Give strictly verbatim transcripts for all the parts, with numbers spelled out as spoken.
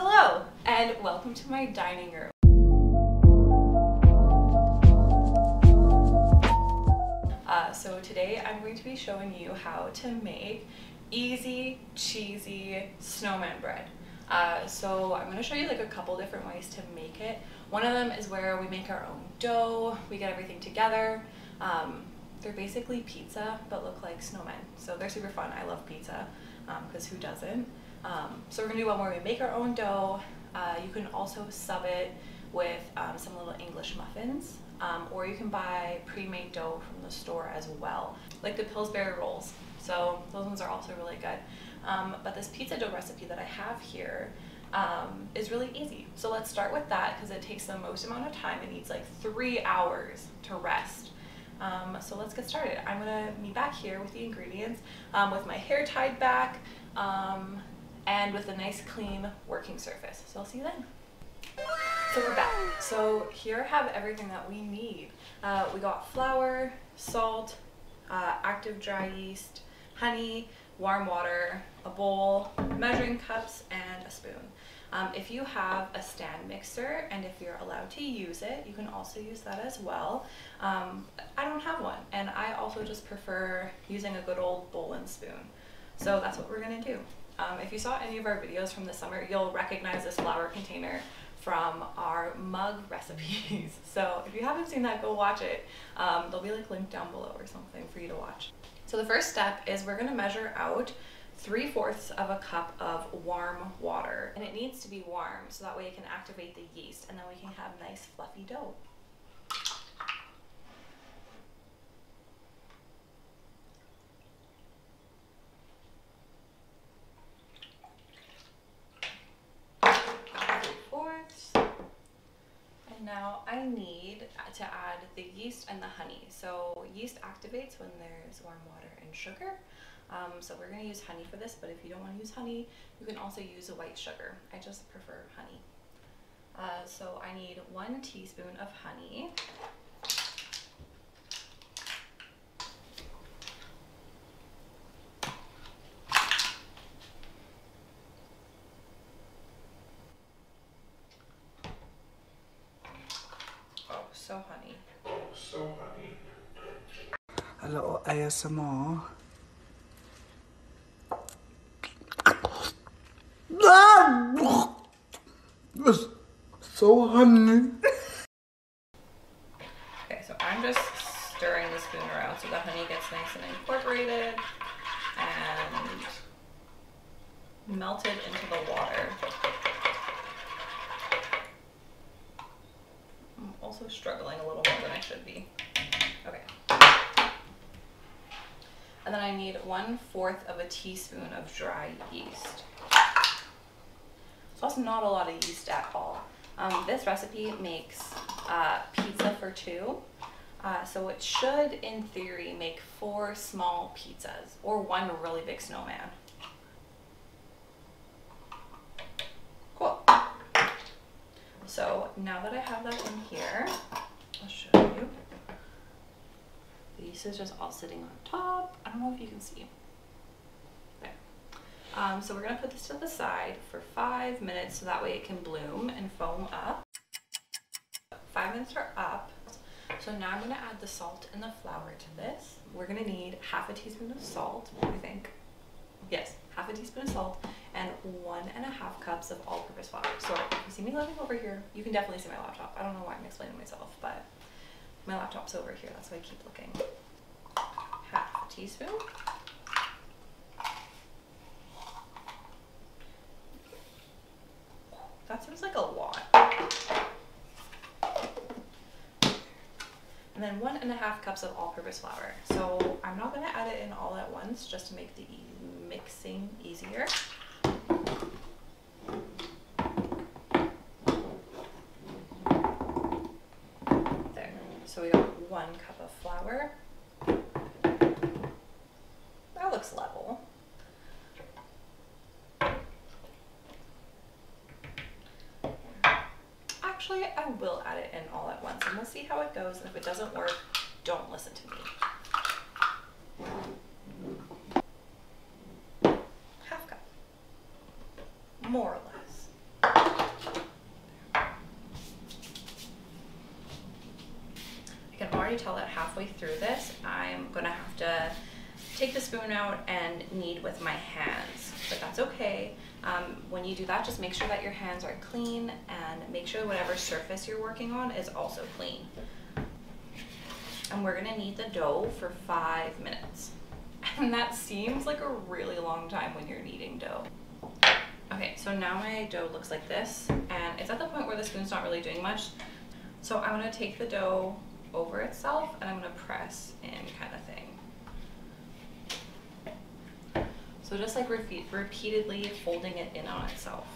Hello, and welcome to my dining room. Uh, so today I'm going to be showing you how to make easy, cheesy snowman bread. Uh, so I'm going to show you like a couple different ways to make it. One of them is where we make our own dough, we get everything together. Um, they're basically pizza but look like snowmen, so they're super fun. I love pizza because um, who doesn't? Um, so we're going to do one where we make our own dough. Uh, you can also sub it with um, some little English muffins, um, or you can buy pre-made dough from the store as well, like the Pillsbury rolls. So those ones are also really good. Um, but this pizza dough recipe that I have here um, is really easy. So let's start with that because it takes the most amount of time. It needs like three hours to rest. Um, so let's get started. I'm going to be back here with the ingredients, um, with my hair tied back, um, and with a nice clean working surface. So I'll see you then. So we're back. So here I have everything that we need. Uh, we got flour, salt, uh, active dry yeast, honey, warm water, a bowl, measuring cups, and a spoon. Um, if you have a stand mixer, and if you're allowed to use it, you can also use that as well. Um, I don't have one, and I also just prefer using a good old bowl and spoon. So that's what we're gonna do. Um, if you saw any of our videos from the summer, you'll recognize this flour container from our mug recipes. So if you haven't seen that, go watch it. Um, they'll be like linked down below or something for you to watch. So the first step is we're gonna measure out three fourths of a cup of warm water. And it needs to be warm so that way it can activate the yeast and then we can have nice fluffy dough. three fourths. And now I need to add the yeast and the honey. So yeast activates when there's warm water and sugar. Um, so we're going to use honey for this, but if you don't want to use honey, you can also use a white sugar. I just prefer honey. Uh, so I need one teaspoon of honey. Oh, so honey. Oh, so honey. A little A S M R. So honey. Okay, so I'm just stirring the spoon around so the honey gets nice and incorporated and melted into the water. I'm also struggling a little more than I should be. Okay. And then I need one fourth of a teaspoon of dry yeast. So that's not a lot of yeast at all. Um, this recipe makes uh, pizza for two, uh, so it should, in theory, make four small pizzas, or one really big snowman. Cool. So now that I have that in here, I'll show you. The yeast is just all sitting on top. I don't know if you can see. Um, so we're going to put this to the side for five minutes so that way it can bloom and foam up. Five minutes are up. So now I'm going to add the salt and the flour to this. We're going to need half a teaspoon of salt, I think. Yes, half a teaspoon of salt and one and a half cups of all-purpose flour. Sorry, you see me living over here? You can definitely see my laptop. I don't know why I'm explaining myself, but my laptop's over here. That's why I keep looking. Half a teaspoon. That seems like a lot. And then one and a half cups of all-purpose flour. So I'm not gonna add it in all at once just to make the e mixing easier. There, so we got one cup of flour. That looks level. Actually, I will add it in all at once and we'll see how it goes. And if it doesn't work, don't listen to me. Half cup, more or less. already tell that halfway through this, I'm gonna have to take the spoon out and knead with my hands, but that's okay. Um, when you do that, just make sure that your hands are clean and make sure whatever surface you're working on is also clean. And we're gonna knead the dough for five minutes. And that seems like a really long time when you're kneading dough. Okay, so now my dough looks like this, and it's at the point where the spoon's not really doing much. So I'm gonna take the dough over itself and I'm gonna press in kind of thing. So just like repeat, repeatedly folding it in on itself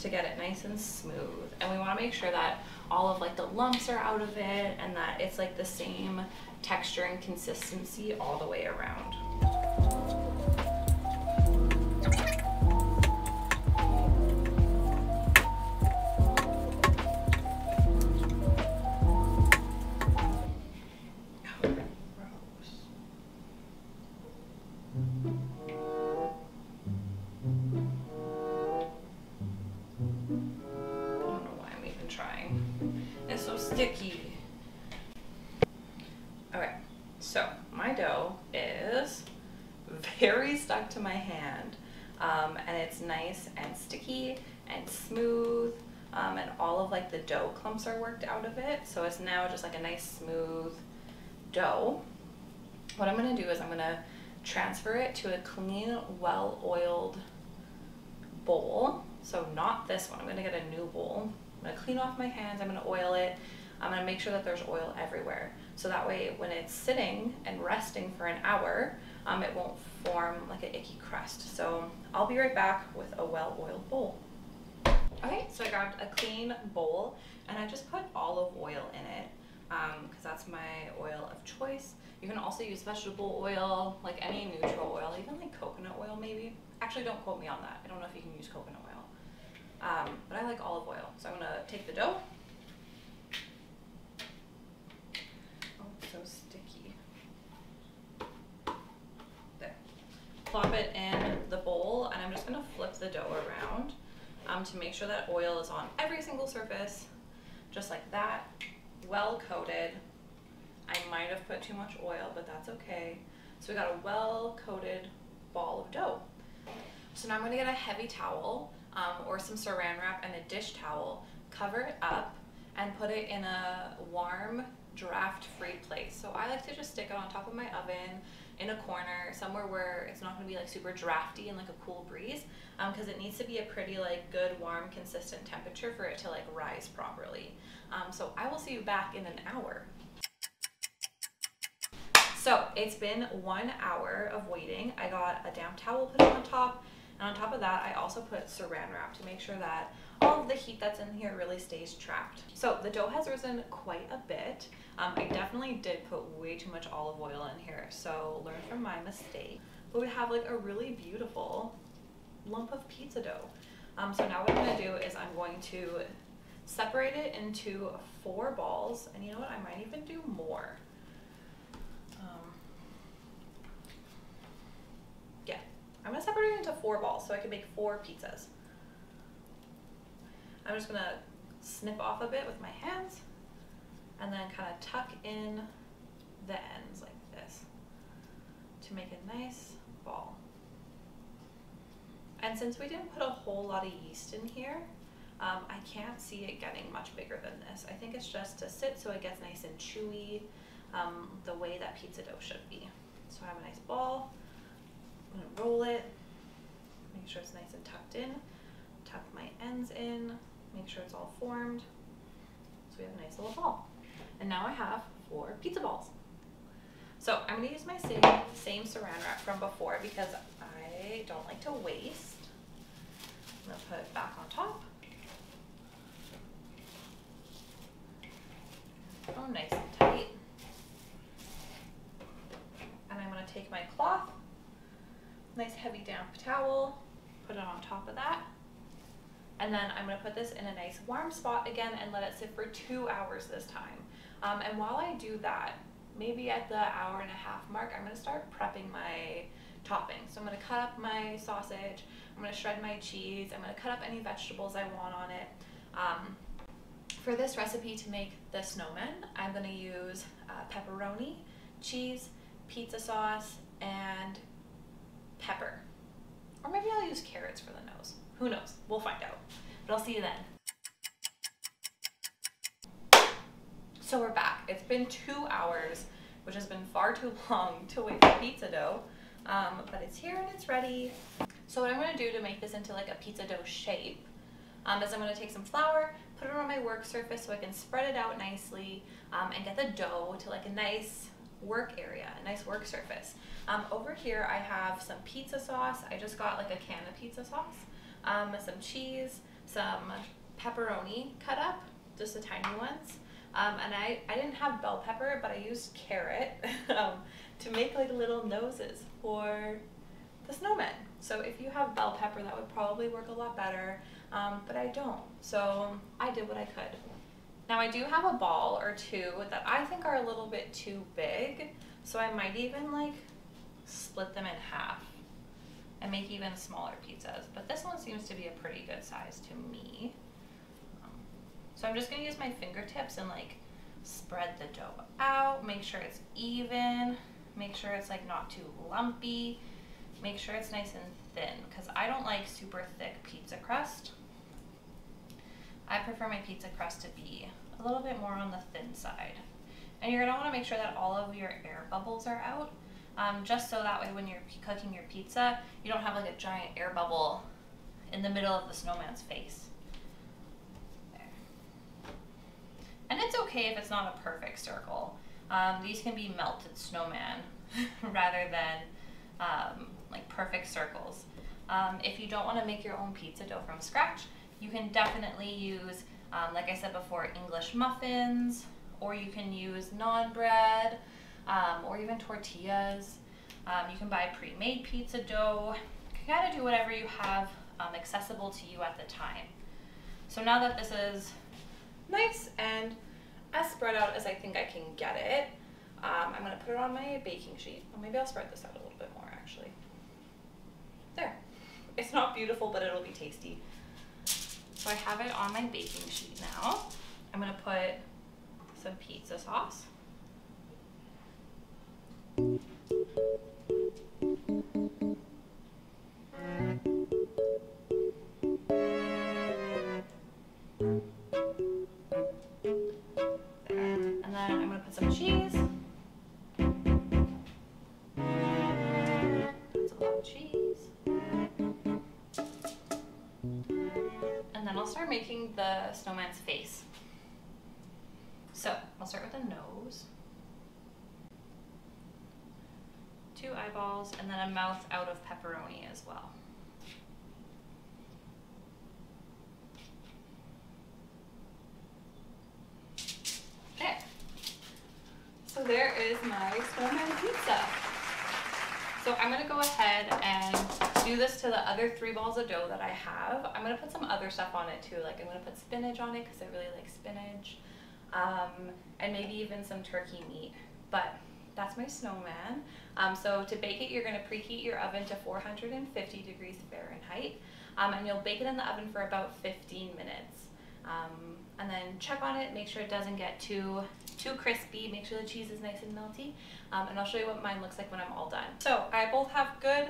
to get it nice and smooth. And we wanna make sure that all of like the lumps are out of it and that it's like the same texture and consistency all the way around. Sticky. Okay, so my dough is very stuck to my hand, um, and it's nice and sticky and smooth, um, and all of like the dough clumps are worked out of it, so it's now just like a nice smooth dough. What I'm going to do is I'm going to transfer it to a clean, well-oiled bowl, so not this one. I'm going to get a new bowl. I'm going to clean off my hands, I'm going to oil it. I'm gonna make sure that there's oil everywhere. So that way when it's sitting and resting for an hour, um, it won't form like an icky crust. So I'll be right back with a well-oiled bowl. Okay, so I grabbed a clean bowl and I just put olive oil in it because um, that's my oil of choice. You can also use vegetable oil, like any neutral oil, even like coconut oil maybe. Actually, don't quote me on that. I don't know if you can use coconut oil, um, but I like olive oil. So I'm gonna take the dough. So sticky. There. Plop it in the bowl, and I'm just gonna flip the dough around um, to make sure that oil is on every single surface, just like that, well coated. I might have put too much oil, but that's okay. So we got a well coated ball of dough. So now I'm gonna get a heavy towel um, or some saran wrap and a dish towel, cover it up, and put it in a warm, draft-free place. So I like to just stick it on top of my oven in a corner, somewhere where it's not going to be like super drafty and like a cool breeze, because um, it needs to be a pretty like good, warm, consistent temperature for it to like rise properly. Um, so I will see you back in an hour. So it's been one hour of waiting. I got a damp towel put on top, and on top of that, I also put saran wrap to make sure that all of the heat that's in here really stays trapped. So the dough has risen quite a bit. Um, I definitely did put way too much olive oil in here, so learn from my mistake. But we have like a really beautiful lump of pizza dough. Um, so now what I'm gonna do is I'm going to separate it into four balls, and you know what, I might even do more. Um, yeah, I'm gonna separate it into four balls so I can make four pizzas. I'm just gonna snip off a bit with my hands and then kind of tuck in the ends like this to make a nice ball. And since we didn't put a whole lot of yeast in here, um, I can't see it getting much bigger than this. I think it's just to sit so it gets nice and chewy, um, the way that pizza dough should be. So I have a nice ball, I'm gonna roll it, make sure it's nice and tucked in, tuck my ends in, make sure it's all formed. So we have a nice little ball. And now I have four pizza balls. So I'm gonna use my same, same saran wrap from before because I don't like to waste. I'm gonna put it back on top. Oh, nice and tight. And I'm gonna take my cloth, nice heavy damp towel, put it on top of that. And then I'm gonna put this in a nice warm spot again and let it sit for two hours this time. Um, and while I do that, maybe at the hour and a half mark, I'm gonna start prepping my toppings. So I'm gonna cut up my sausage, I'm gonna shred my cheese, I'm gonna cut up any vegetables I want on it. Um, For this recipe to make the snowmen, I'm going to use uh, pepperoni, cheese, pizza sauce, and pepper. Or maybe I'll use carrots for the nose. Who knows? We'll find out. But I'll see you then. So we're back. It's been two hours, which has been far too long to wait for pizza dough. Um, but it's here and it's ready. So what I'm going to do to make this into like a pizza dough shape um, is I'm going to take some flour, put it on my work surface so I can spread it out nicely um, and get the dough to like a nice work area, a nice work surface. Um, over here I have some pizza sauce. I just got like a can of pizza sauce, um, some cheese, some pepperoni cut up, just the tiny ones. Um, and I, I didn't have bell pepper, but I used carrot um, to make like little noses for the snowmen. So if you have bell pepper, that would probably work a lot better, um, but I don't. So I did what I could. Now I do have a ball or two that I think are a little bit too big, so I might even like split them in half and make even smaller pizzas. But this one seems to be a pretty good size to me. Um, so I'm just gonna use my fingertips and like spread the dough out, make sure it's even, make sure it's like not too lumpy, make sure it's nice and thin, because I don't like super thick pizza crust. I prefer my pizza crust to be a little bit more on the thin side. And you're gonna wanna make sure that all of your air bubbles are out, um, just so that way when you're cooking your pizza, you don't have like a giant air bubble in the middle of the snowman's face. There. And it's okay if it's not a perfect circle. Um, these can be melted snowman rather than um, like perfect circles. Um, if you don't wanna make your own pizza dough from scratch, you can definitely use, um, like I said before, English muffins, or you can use non bread, um, or even tortillas. Um, you can buy pre-made pizza dough. You gotta do whatever you have um, accessible to you at the time. So now that this is nice and as spread out as I think I can get it, um, I'm gonna put it on my baking sheet. Or maybe I'll spread this out a little bit more actually. There. It's not beautiful, but it'll be tasty. So I have it on my baking sheet now. I'm gonna put some pizza sauce. And then I'm gonna put some cheese. That's a lot of cheese. And then I'll start making the snowman's face. So I'll start with a nose, two eyeballs, and then a mouth out of pepperoni as well. There. So there is my snowman pizza. So I'm gonna go ahead and do this to the other three balls of dough that I have. I'm gonna put some other stuff on it too. Like I'm gonna put spinach on it because I really like spinach, um, and maybe even some turkey meat. But that's my snowman. Um, so to bake it, you're gonna preheat your oven to four hundred fifty degrees Fahrenheit, um, and you'll bake it in the oven for about fifteen minutes. Um, and then check on it, make sure it doesn't get too too crispy, make sure the cheese is nice and melty, um, and I'll show you what mine looks like when I'm all done. So I both have good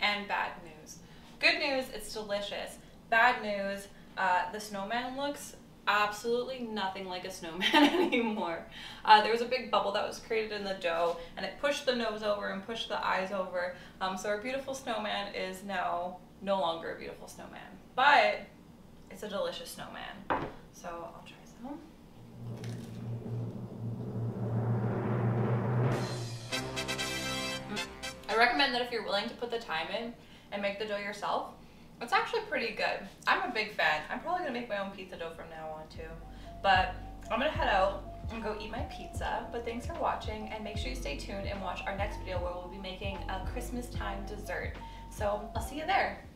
and bad news. Good news, it's delicious. Bad news, uh, the snowman looks absolutely nothing like a snowman anymore. Uh, there was a big bubble that was created in the dough and it pushed the nose over and pushed the eyes over. Um, so our beautiful snowman is now no longer a beautiful snowman, but it's a delicious snowman. So I'll try some. I recommend that if you're willing to put the time in and make the dough yourself, it's actually pretty good. I'm a big fan. I'm probably gonna make my own pizza dough from now on too. But I'm gonna head out and go eat my pizza. But thanks for watching, and make sure you stay tuned and watch our next video where we'll be making a Christmas time dessert. So I'll see you there.